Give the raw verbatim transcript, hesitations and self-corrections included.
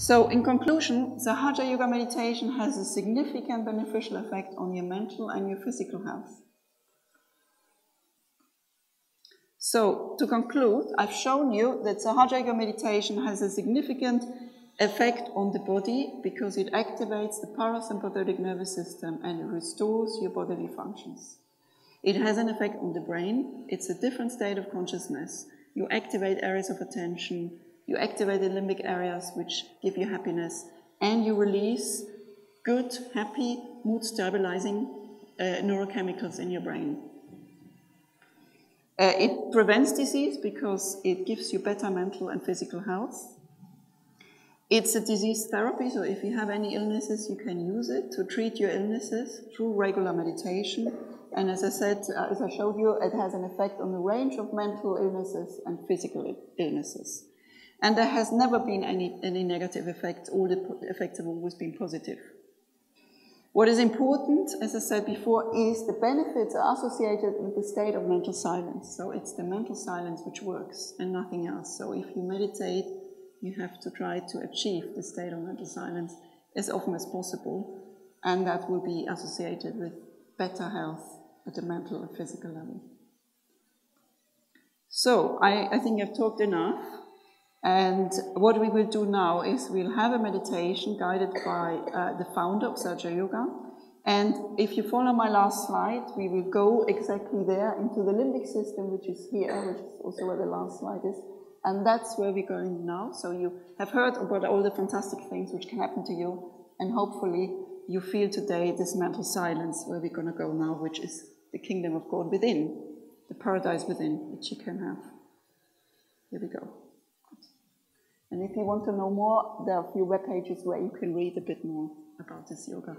So in conclusion, Sahaja Yoga meditation has a significant beneficial effect on your mental and your physical health. So to conclude, I've shown you that Sahaja Yoga meditation has a significant effect on the body because it activates the parasympathetic nervous system and it restores your bodily functions. It has an effect on the brain. It's a different state of consciousness. You activate areas of attention, you activate the limbic areas which give you happiness, and you release good, happy, mood-stabilizing uh, neurochemicals in your brain. Uh, it prevents disease because it gives you better mental and physical health. It's a disease therapy, so if you have any illnesses, you can use it to treat your illnesses through regular meditation. And as I said, as I showed you, it has an effect on the range of mental illnesses and physical illnesses. And there has never been any, any negative effects. All the effects have always been positive. What is important, as I said before, is the benefits are associated with the state of mental silence. So it's the mental silence which works and nothing else. So if you meditate, you have to try to achieve the state of mental silence as often as possible, and that will be associated with better health at the mental and physical level. So, I, I think I've talked enough, and what we will do now is we'll have a meditation guided by uh, the founder of Sahaja Yoga, and if you follow my last slide, we will go exactly there into the limbic system, which is here, which is also where the last slide is. And that's where we're going now. So you have heard about all the fantastic things which can happen to you, and hopefully you feel today this mental silence where we're going to go now, which is the kingdom of God within, the paradise within, which you can have. Here we go. And if you want to know more, there are a few web pages where you can read a bit more about this yoga.